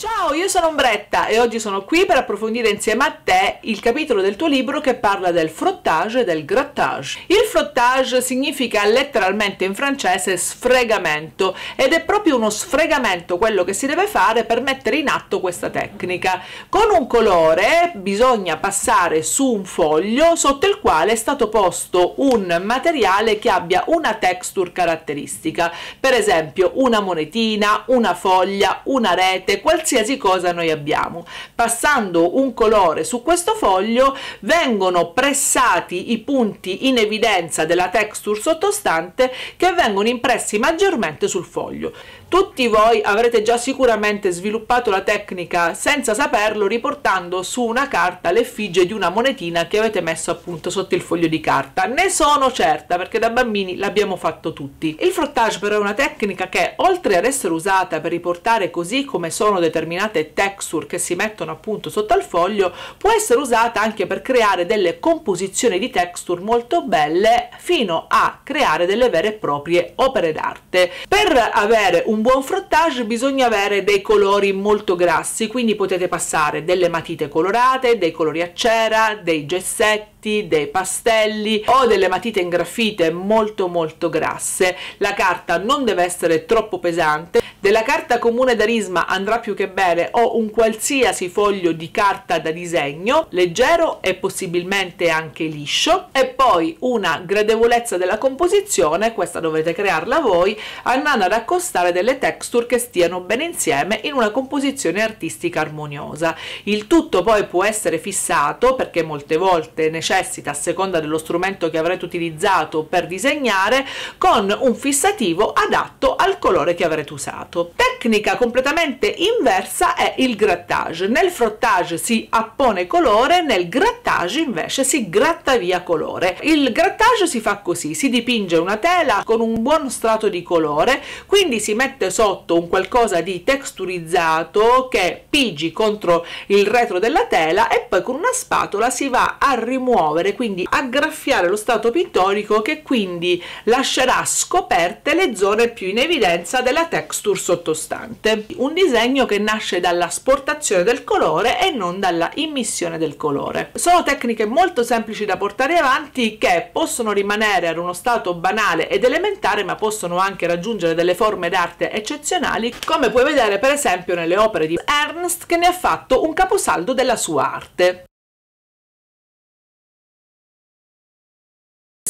Ciao, io sono Ombretta e oggi sono qui per approfondire insieme a te il capitolo del tuo libro che parla del frottage e del grattage. Il frottage significa letteralmente in francese sfregamento ed è proprio uno sfregamento quello che si deve fare per mettere in atto questa tecnica. Con un colore bisogna passare su un foglio sotto il quale è stato posto un materiale che abbia una texture caratteristica, per esempio una monetina, una foglia, una rete, qualsiasi cosa noi abbiamo. Passando un colore su questo foglio vengono pressati i punti in evidenza della texture sottostante che vengono impressi maggiormente sul foglio. Tutti voi avrete già sicuramente sviluppato la tecnica senza saperlo riportando su una carta l'effigie di una monetina che avete messo appunto sotto il foglio di carta. Ne sono certa perché da bambini l'abbiamo fatto tutti. Il frottage però è una tecnica che oltre ad essere usata per riportare così come sono determinate texture che si mettono appunto sotto al foglio, può essere usata anche per creare delle composizioni di texture molto belle fino a creare delle vere e proprie opere d'arte. Per avere un buon frottage bisogna avere dei colori molto grassi, quindi potete passare delle matite colorate, dei colori a cera, dei gessetti, dei pastelli o delle matite in graffite molto grasse. La carta non deve essere troppo pesante, della carta comune da risma andrà più che bene o un qualsiasi foglio di carta da disegno leggero e possibilmente anche liscio, e poi una gradevolezza della composizione, questa dovete crearla voi andando ad accostare delle texture che stiano bene insieme in una composizione artistica armoniosa. Il tutto poi può essere fissato perché molte volte necessita, a seconda dello strumento che avrete utilizzato per disegnare, con un fissativo adatto al colore che avrete usato. Tecnica completamente inversa è il grattage. Nel frottage si appone colore, nel grattage invece si gratta via colore. Il grattage si fa così: si dipinge una tela con un buon strato di colore, quindi si mette sotto un qualcosa di texturizzato che pigi contro il retro della tela e poi con una spatola si va a rimuovere, quindi a graffiare lo strato pittorico, che quindi lascerà scoperte le zone più in evidenza della texture sottostante. Un disegno che nasce dall'asportazione del colore e non dalla immissione del colore. Sono tecniche molto semplici da portare avanti che possono rimanere ad uno stato banale ed elementare, ma possono anche raggiungere delle forme d'arte eccezionali, come puoi vedere per esempio nelle opere di Ernst, che ne ha fatto un caposaldo della sua arte.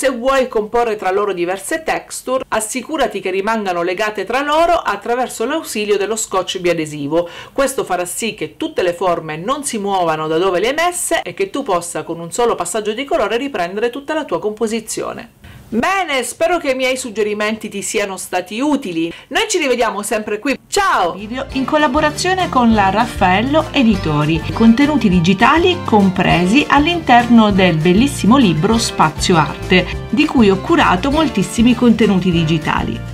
Se vuoi comporre tra loro diverse texture, assicurati che rimangano legate tra loro attraverso l'ausilio dello scotch biadesivo. Questo farà sì che tutte le forme non si muovano da dove le hai messe e che tu possa con un solo passaggio di colore riprendere tutta la tua composizione. Bene, spero che i miei suggerimenti ti siano stati utili. Noi ci rivediamo sempre qui. Ciao! Video in collaborazione con la Raffaello Editori, contenuti digitali compresi all'interno del bellissimo libro Spazio Arte, di cui ho curato moltissimi contenuti digitali.